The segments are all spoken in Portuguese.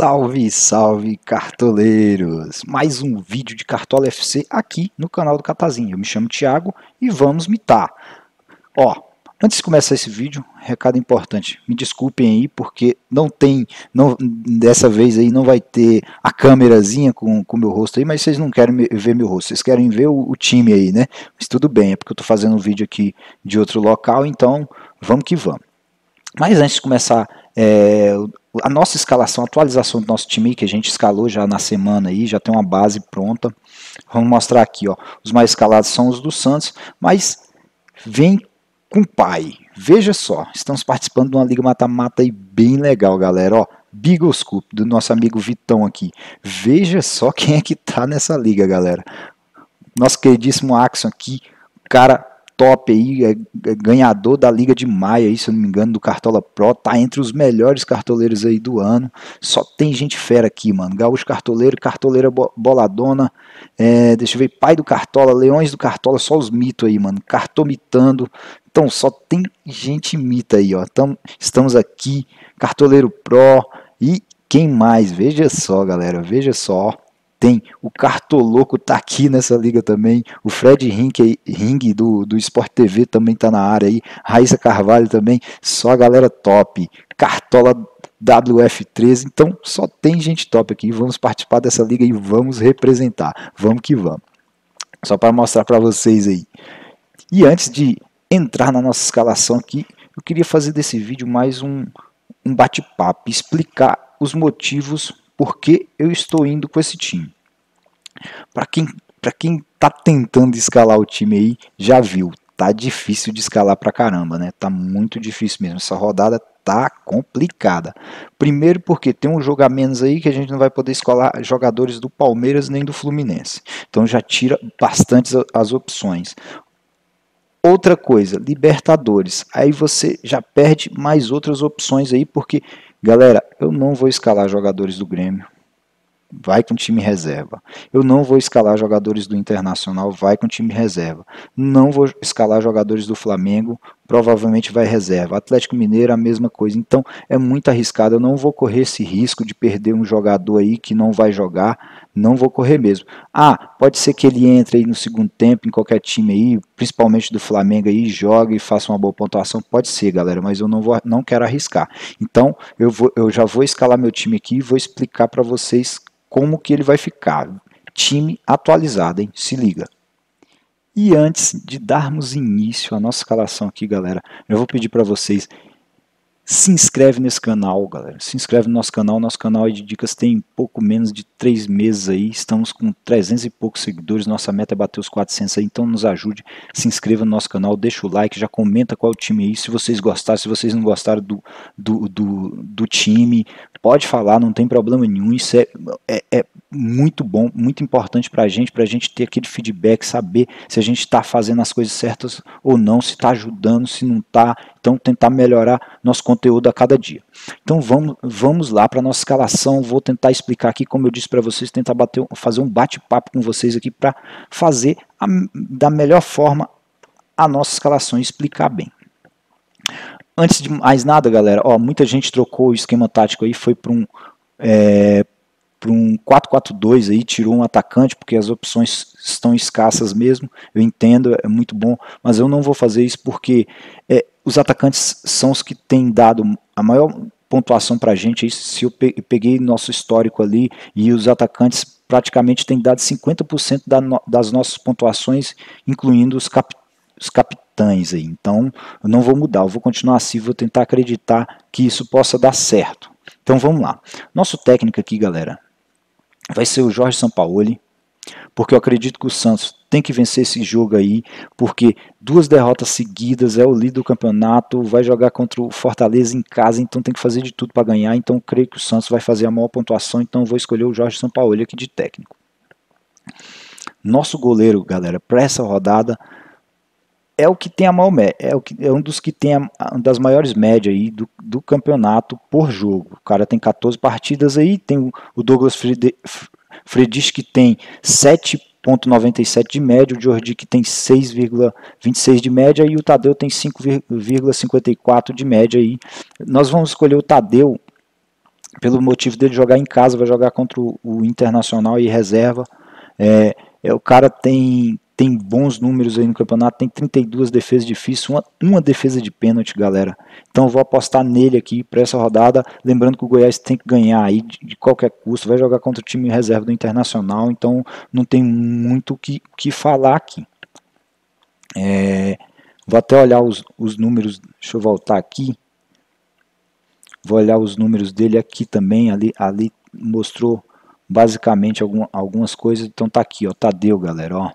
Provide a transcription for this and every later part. Salve, salve cartoleiros! Mais um vídeo de Cartola FC aqui no canal do Catazim. Eu me chamo Thiago e vamos mitar. Ó, antes de começar esse vídeo, recado importante. Me desculpem aí porque dessa vez aí não vai ter a câmerazinha com o meu rosto aí, mas vocês não querem ver meu rosto, vocês querem ver o time aí, né? Mas tudo bem, é porque eu tô fazendo um vídeo aqui de outro local, então vamos que vamos. Mas antes de começar a nossa escalação, a atualização do nosso time que a gente escalou já na semana aí, já tem uma base pronta. Vamos mostrar aqui, ó. Os mais escalados são os do Santos, mas vem com o pai. Veja só, estamos participando de uma liga mata-mata aí bem legal, galera, ó. Bigos Cup do nosso amigo Vitão aqui. Veja só quem é que tá nessa liga, galera. Nosso queridíssimo Axon aqui, cara top aí, ganhador da Liga de Maio, aí, se eu não me engano, do Cartola Pro, tá entre os melhores cartoleiros aí do ano, só tem gente fera aqui, mano, Gaúcho Cartoleiro, Cartoleira Boladona, deixa eu ver, Pai do Cartola, Leões do Cartola, só os mitos aí, mano, Cartomitando, então só tem gente mita aí, ó, estamos aqui, Cartoleiro Pro, e quem mais? Veja só, galera, veja só, tem, o Cartoloco tá aqui nessa liga também, o Fred Ring do Sport TV também tá na área aí, Raíssa Carvalho também, só a galera top, Cartola WF13, então só tem gente top aqui, vamos participar dessa liga e vamos representar, vamos que vamos, só para mostrar para vocês aí. E antes de entrar na nossa escalação aqui, eu queria fazer desse vídeo mais um bate-papo, explicar os motivos porque eu estou indo com esse time. Para quem tá tentando escalar o time aí, já viu, tá difícil de escalar pra caramba, né? Tá muito difícil mesmo, essa rodada tá complicada. Primeiro porque tem um jogo a menos aí que a gente não vai poder escalar jogadores do Palmeiras nem do Fluminense. Então já tira bastante as opções. Outra coisa, Libertadores. Aí você já perde mais outras opções aí porque... Galera, eu não vou escalar jogadores do Grêmio, vai com time reserva. Eu não vou escalar jogadores do Internacional, vai com time reserva. Não vou escalar jogadores do Flamengo, provavelmente vai reserva. Atlético Mineiro, a mesma coisa. Então, é muito arriscado, eu não vou correr esse risco de perder um jogador aí que não vai jogar, não vou correr mesmo. Ah, pode ser que ele entre aí no segundo tempo, em qualquer time aí, principalmente do Flamengo aí, joga e faça uma boa pontuação, pode ser, galera, mas eu não quero arriscar. Então, eu já vou escalar meu time aqui e vou explicar para vocês como que ele vai ficar. Time atualizado, hein? Se liga. E antes de darmos início à nossa escalação aqui, galera, eu vou pedir para vocês, se inscreve nesse canal, galera. Se inscreve no nosso canal de dicas tem pouco menos de 3 meses aí, estamos com 300 e poucos seguidores, nossa meta é bater os 400 aí, então nos ajude, se inscreva no nosso canal, deixa o like, já comenta qual é o time aí, se vocês gostaram, se vocês não gostaram do time, pode falar, não tem problema nenhum, isso é muito bom, muito importante pra gente ter aquele feedback, saber se a gente tá fazendo as coisas certas ou não, se tá ajudando, se não tá, então tentar melhorar nosso conteúdo a cada dia. Então vamos lá para nossa escalação, vou tentar explicar aqui, como eu disse para vocês, tentar fazer um bate-papo com vocês aqui para fazer da melhor forma a nossa escalação e explicar bem. Antes de mais nada, galera, ó, muita gente trocou o esquema tático aí, foi para um 4-4-2 aí, tirou um atacante, porque as opções estão escassas mesmo, eu entendo, é muito bom, mas eu não vou fazer isso porque os atacantes são os que têm dado a maior pontuação pra gente, aí, se eu peguei nosso histórico ali, e os atacantes praticamente têm dado 50% das nossas pontuações, incluindo os capitães aí, então eu não vou mudar, eu vou continuar assim, vou tentar acreditar que isso possa dar certo. Então vamos lá, nosso técnico aqui, galera, vai ser o Jorge Sampaoli, porque eu acredito que o Santos tem que vencer esse jogo aí, porque 2 derrotas seguidas, é o líder do campeonato, vai jogar contra o Fortaleza em casa, então tem que fazer de tudo para ganhar, então eu creio que o Santos vai fazer a maior pontuação, então eu vou escolher o Jorge Sampaoli aqui de técnico. Nosso goleiro, galera, para essa rodada, é o que tem a maior média, é um dos que tem uma das maiores médias aí do campeonato por jogo. O cara tem 14 partidas aí, tem o Douglas Fredich que tem 7,97 de média, o Jordi que tem 6,26 de média e o Tadeu tem 5,54 de média aí. Nós vamos escolher o Tadeu pelo motivo dele jogar em casa, vai jogar contra o Internacional e reserva. O cara tem bons números aí no campeonato, tem 32 defesas difíceis, uma defesa de pênalti, galera. Então eu vou apostar nele aqui para essa rodada, lembrando que o Goiás tem que ganhar aí de qualquer custo, vai jogar contra o time reserva do Internacional, então não tem muito o que falar aqui. Vou até olhar os números, deixa eu voltar aqui. Vou olhar os números dele aqui também, ali mostrou basicamente algumas coisas, então tá aqui, ó, Tadeu, galera, ó.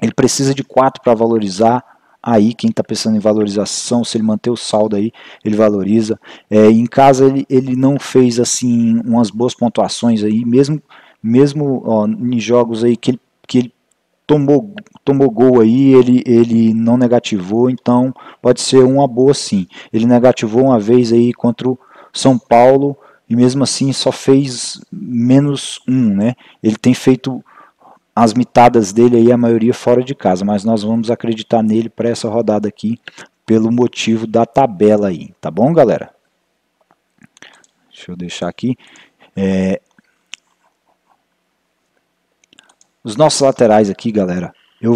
Ele precisa de 4 para valorizar, aí quem está pensando em valorização, se ele manter o saldo aí, ele valoriza. Em casa ele não fez assim umas boas pontuações aí, mesmo ó, em jogos aí que ele tomou gol aí, ele não negativou, então pode ser uma boa sim. Ele negativou uma vez aí contra o São Paulo e mesmo assim só fez menos um, né? Ele tem feito as mitadas dele aí, a maioria fora de casa, mas nós vamos acreditar nele para essa rodada aqui, pelo motivo da tabela aí, tá bom, galera? Deixa eu deixar aqui. Os nossos laterais aqui, galera, eu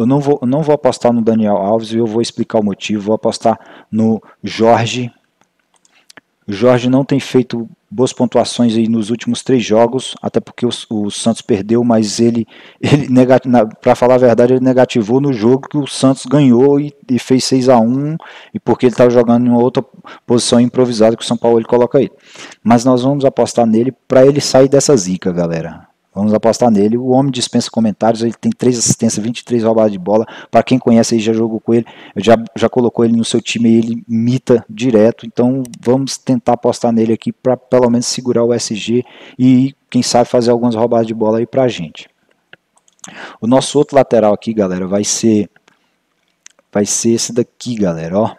não vou apostar no Daniel Alves, eu vou explicar o motivo, vou apostar no Jorge. O Jorge não tem feito boas pontuações aí nos últimos 3 jogos, até porque o Santos perdeu, mas ele para falar a verdade, ele negativou no jogo que o Santos ganhou e fez 6 a 1, e porque ele estava jogando em uma outra posição improvisada que o São Paulo ele coloca ele. Mas nós vamos apostar nele para ele sair dessa zica, galera. Vamos apostar nele. O homem dispensa comentários, ele tem 3 assistências, 23 roubadas de bola. Para quem conhece aí, já jogou com ele, já colocou ele no seu time e ele imita direto. Então vamos tentar apostar nele aqui para pelo menos segurar o SG e quem sabe fazer algumas roubadas de bola aí para a gente. O nosso outro lateral aqui, galera, vai ser esse daqui, galera, ó.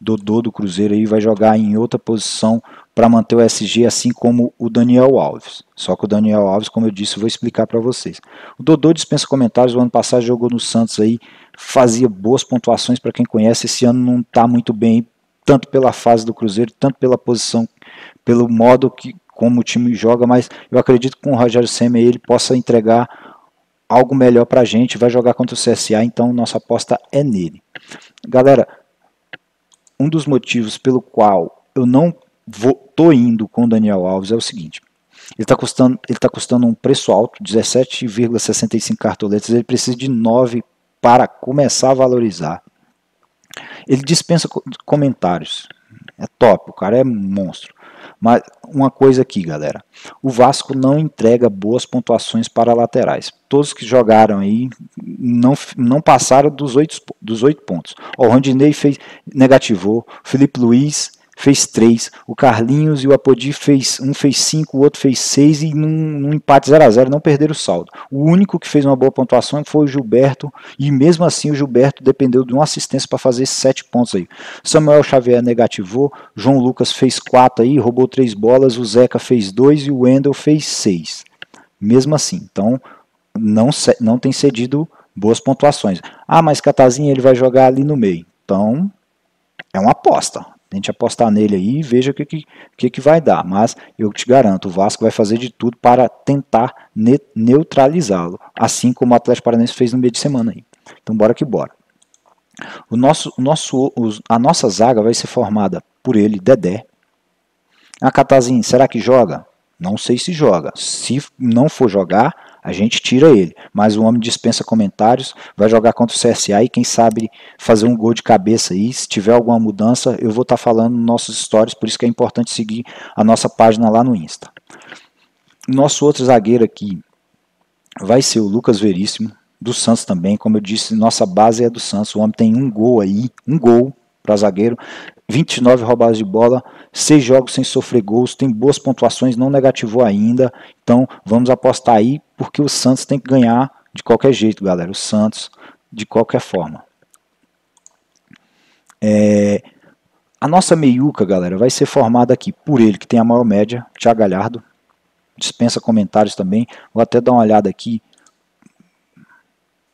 Dodô do Cruzeiro aí vai jogar em outra posição para manter o SG, assim como o Daniel Alves. Só que o Daniel Alves, como eu disse, eu vou explicar para vocês. O Dodô dispensa comentários, o ano passado jogou no Santos aí, fazia boas pontuações para quem conhece, esse ano não está muito bem, tanto pela fase do Cruzeiro, tanto pela posição, pelo modo como o time joga, mas eu acredito que com o Rogério Semer ele possa entregar algo melhor para a gente, vai jogar contra o CSA, então nossa aposta é nele. Galera, um dos motivos pelo qual eu não tô indo com o Daniel Alves é o seguinte: ele está custando um preço alto, 17,65 cartoletas, ele precisa de 9 para começar a valorizar. Ele dispensa comentários, é top, o cara é monstro. Mas uma coisa aqui, galera, o Vasco não entrega boas pontuações para laterais. Todos que jogaram aí não passaram dos 8 pontos. O Rondinei negativou, Felipe Luiz fez 3, o Carlinhos e o Apodi fez 5, o outro fez 6 e num empate 0 a 0 não perderam o saldo. O único que fez uma boa pontuação foi o Gilberto e mesmo assim o Gilberto dependeu de uma assistência para fazer 7 pontos aí. Samuel Xavier negativou, João Lucas fez 4 aí, roubou 3 bolas, o Zeca fez 2 e o Wendel fez 6. Mesmo assim, então não tem cedido boas pontuações. Ah, mas Catazim ele vai jogar ali no meio, então é uma aposta. A gente apostar nele aí e veja o que vai dar, mas eu te garanto, o Vasco vai fazer de tudo para tentar neutralizá-lo, assim como o Atlético Paranaense fez no meio de semana aí. Então bora que bora. A nossa zaga vai ser formada por ele, Dedé. A Catazim, será que joga? Não sei se joga. Se não for jogar, a gente tira ele, mas o homem dispensa comentários, vai jogar contra o CSA e quem sabe fazer um gol de cabeça aí. Se tiver alguma mudança, eu vou estar falando nos nossos stories, por isso que é importante seguir a nossa página lá no Insta. Nosso outro zagueiro aqui vai ser o Lucas Veríssimo, do Santos também, como eu disse, nossa base é do Santos, o homem tem um gol para zagueiro, 29 roubadas de bola, 6 jogos sem sofrer gols, tem boas pontuações, não negativou ainda, então vamos apostar aí, porque o Santos tem que ganhar de qualquer jeito, galera, o Santos de qualquer forma. A nossa meiuca, galera, vai ser formada aqui por ele, que tem a maior média, Thiago Galhardo, dispensa comentários também, vou até dar uma olhada aqui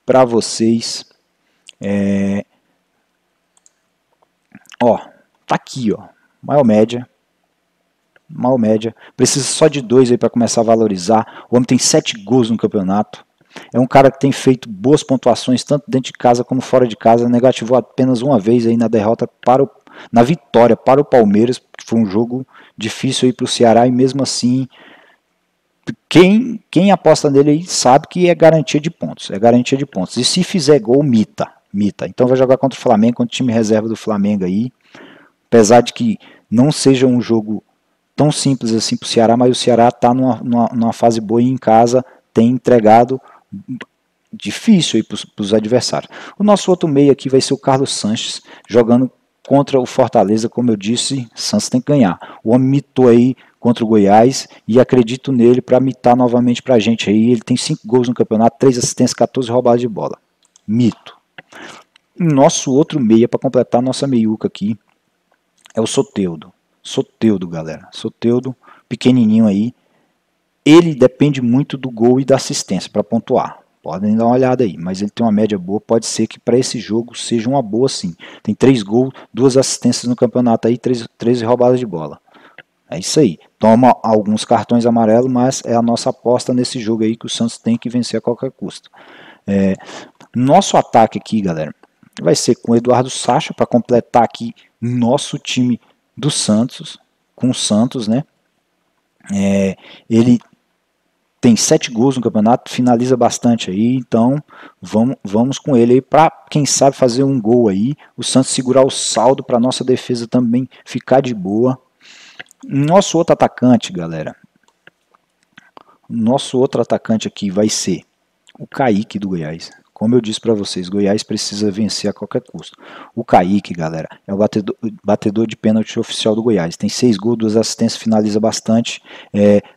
para vocês, ó, tá aqui, ó, maior média, mal média. Precisa só de 2 aí para começar a valorizar. O homem tem 7 gols no campeonato. É um cara que tem feito boas pontuações tanto dentro de casa como fora de casa. Negativou apenas uma vez aí na derrota para o, na vitória para o Palmeiras, que foi um jogo difícil aí para o Ceará, e mesmo assim quem aposta nele aí sabe que é garantia de pontos, é garantia de pontos. E se fizer gol, mita. Então vai jogar contra o Flamengo, contra o time reserva do Flamengo aí. Apesar de que não seja um jogo tão simples assim para o Ceará, mas o Ceará está numa fase boa e em casa tem entregado difícil para os adversários. O nosso outro meio aqui vai ser o Carlos Sanches, jogando contra o Fortaleza. Como eu disse, Santos tem que ganhar. O homem mitou aí contra o Goiás e acredito nele para mitar novamente para a gente aí. Ele tem 5 gols no campeonato, 3 assistências, 14 roubadas de bola. Mito. Nosso outro meia, para completar nossa meiuca aqui, é o Soteldo. Soteldo, galera. Soteldo, pequenininho aí. Ele depende muito do gol e da assistência para pontuar. Podem dar uma olhada aí, mas ele tem uma média boa, pode ser que para esse jogo seja uma boa sim. Tem 3 gols, 2 assistências no campeonato aí, 13 roubadas de bola. É isso aí. Toma alguns cartões amarelos, mas é a nossa aposta nesse jogo aí que o Santos tem que vencer a qualquer custo. Nosso ataque aqui, galera, vai ser com o Eduardo Sacha para completar aqui nosso time do Santos, com o Santos, né? Ele tem 7 gols no campeonato, finaliza bastante aí, então vamos com ele aí para, quem sabe, fazer um gol aí. O Santos segurar o saldo para nossa defesa também ficar de boa. Nosso outro atacante, galera. Nosso outro atacante aqui vai ser o Kaique do Goiás. Como eu disse para vocês, Goiás precisa vencer a qualquer custo. O Kaique, galera, é o batedor de pênalti oficial do Goiás. Tem 6 gols, 2 assistências, finaliza bastante.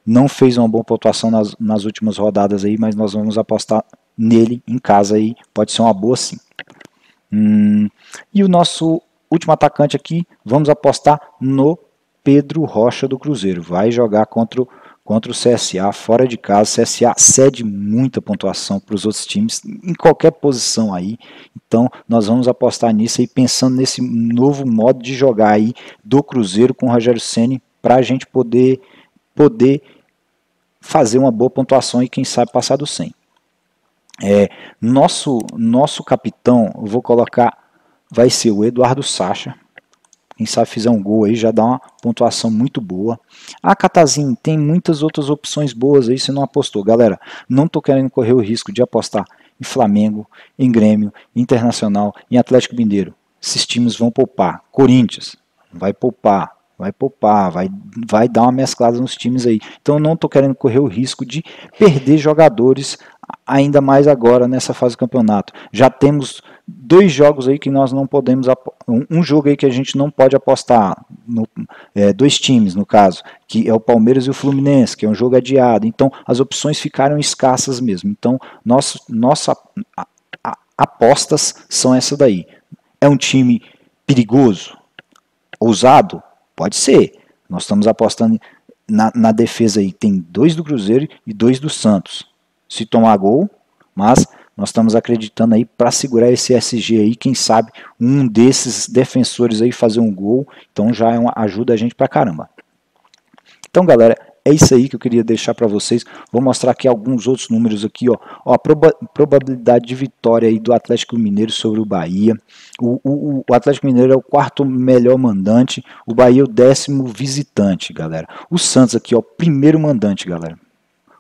Não fez uma boa pontuação nas últimas rodadas aí, mas nós vamos apostar nele em casa aí. Pode ser uma boa sim. E o nosso último atacante aqui, vamos apostar no Pedro Rocha do Cruzeiro. Vai jogar contra o CSA, fora de casa. O CSA cede muita pontuação para os outros times, em qualquer posição aí. Então, nós vamos apostar nisso aí, pensando nesse novo modo de jogar aí do Cruzeiro com o Rogério Ceni, para a gente poder fazer uma boa pontuação e, quem sabe, passar do 100. Nosso capitão, eu vou colocar, vai ser o Eduardo Sacha. Quem sabe fizer um gol aí, já dá uma pontuação muito boa. A Catazim tem muitas outras opções boas aí, se não apostou. Galera, não tô querendo correr o risco de apostar em Flamengo, em Grêmio, Internacional, em Atlético Mineiro. Esses times vão poupar. Corinthians vai poupar, vai dar uma mesclada nos times aí. Então não tô querendo correr o risco de perder jogadores, ainda mais agora nessa fase do campeonato. Já temos 2 jogos aí que nós não podemos, um jogo aí que a gente não pode apostar, 2 times no caso, que é o Palmeiras e o Fluminense, que é um jogo adiado. Então as opções ficaram escassas mesmo. Então nossas apostas são essa daí. É um time perigoso, ousado? Pode ser. Nós estamos apostando na defesa aí, tem 2 do Cruzeiro e 2 do Santos. Se tomar gol, mas nós estamos acreditando aí para segurar esse SG aí, quem sabe um desses defensores aí fazer um gol, então já ajuda a gente pra caramba. Então, galera, é isso aí que eu queria deixar para vocês. Vou mostrar aqui alguns outros números aqui, ó, a probabilidade de vitória aí do Atlético Mineiro sobre o Bahia. O Atlético Mineiro é o 4º melhor mandante, o Bahia é o 10º visitante, galera. O Santos aqui, ó, o 1º mandante, galera.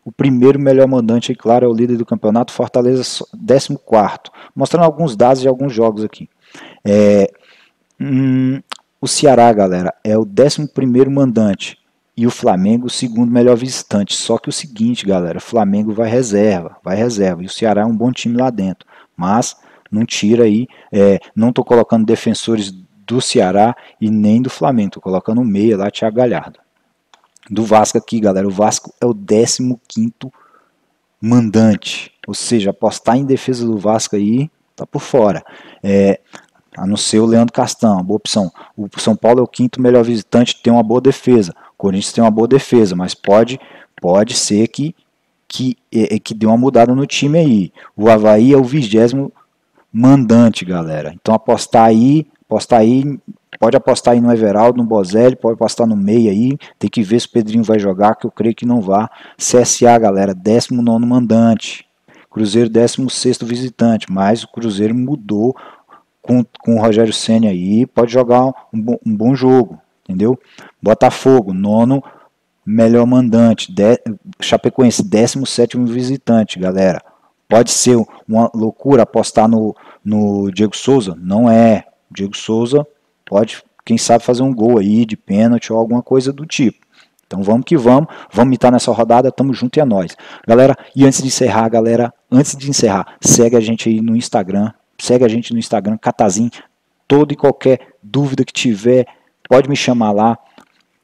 O 1º melhor mandante, e claro, é o líder do campeonato. Fortaleza, 14º. Mostrando alguns dados de alguns jogos aqui. O Ceará, galera, é o 11º mandante. E o Flamengo, o 2º melhor visitante. Só que o seguinte, galera, o Flamengo vai reserva. E o Ceará é um bom time lá dentro. Mas não tira aí, não estou colocando defensores do Ceará e nem do Flamengo. Estou colocando o meia lá, Thiago Galhardo. Do Vasco aqui, galera, o Vasco é o 15º mandante, ou seja, apostar em defesa do Vasco aí, tá por fora, a não ser o Leandro Castão, boa opção. O São Paulo é o 5º melhor visitante, tem uma boa defesa. O Corinthians tem uma boa defesa, mas pode ser que dê uma mudada no time aí. O Avaí é o 20º mandante, galera, então apostar aí Pode apostar aí no Everaldo, no Bozelli, pode apostar no meio aí. Tem que ver se o Pedrinho vai jogar, que eu creio que não vá. CSA, galera, 19º mandante. Cruzeiro, 16º visitante. Mas o Cruzeiro mudou com o Rogério Ceni aí. Pode jogar um bom jogo, entendeu? Botafogo, 9º melhor mandante. Chapecoense, 17º visitante, galera. Pode ser uma loucura apostar no Diego Souza? Não é. Diego Souza pode, quem sabe, fazer um gol aí de pênalti ou alguma coisa do tipo. Então vamos que vamos. Vamos mitar nessa rodada. Tamo junto e é nóis. Galera, e antes de encerrar, galera, segue a gente aí no Instagram. Segue a gente no Instagram, Catazim. Toda e qualquer dúvida que tiver, pode me chamar lá.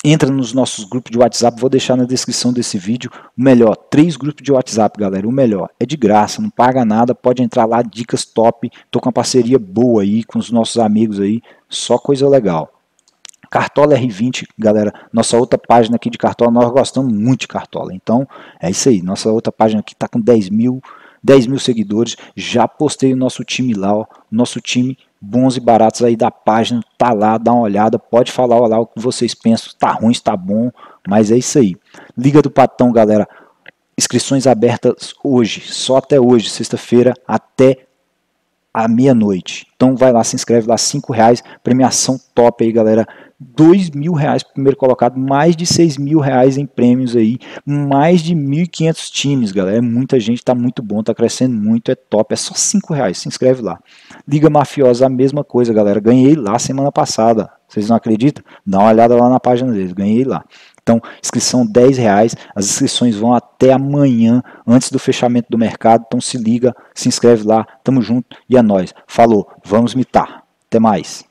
Entra nos nossos grupos de WhatsApp, vou deixar na descrição desse vídeo. O melhor, 3 grupos de WhatsApp, galera. O melhor, é de graça, não paga nada. Pode entrar lá, dicas top. Tô com uma parceria boa aí, com os nossos amigos aí. Só coisa legal. Cartola R20, galera. Nossa outra página aqui de Cartola, nós gostamos muito de Cartola. Então, é isso aí. Nossa outra página aqui tá com 10 mil seguidores. Já postei o nosso time lá, ó. Nosso time bons e baratos aí da página, tá lá, dá uma olhada, pode falar lá o que vocês pensam, tá ruim, tá bom, mas é isso aí. Liga do Patão, galera, inscrições abertas hoje, só até hoje, sexta-feira, até a meia-noite. Então vai lá, se inscreve lá, R$5, premiação top aí, galera, R$2.000 pro primeiro colocado, mais de R$6.000 em prêmios aí, mais de 1.500 times, galera, muita gente, tá muito bom, tá crescendo muito, é top, é só R$5, se inscreve lá. Liga Mafiosa, a mesma coisa, galera, ganhei lá semana passada, vocês não acreditam? Dá uma olhada lá na página deles, ganhei lá. Então, inscrição R$10, as inscrições vão até amanhã, antes do fechamento do mercado, então se liga, se inscreve lá, tamo junto e é nóis. Falou, vamos mitar, até mais.